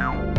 No.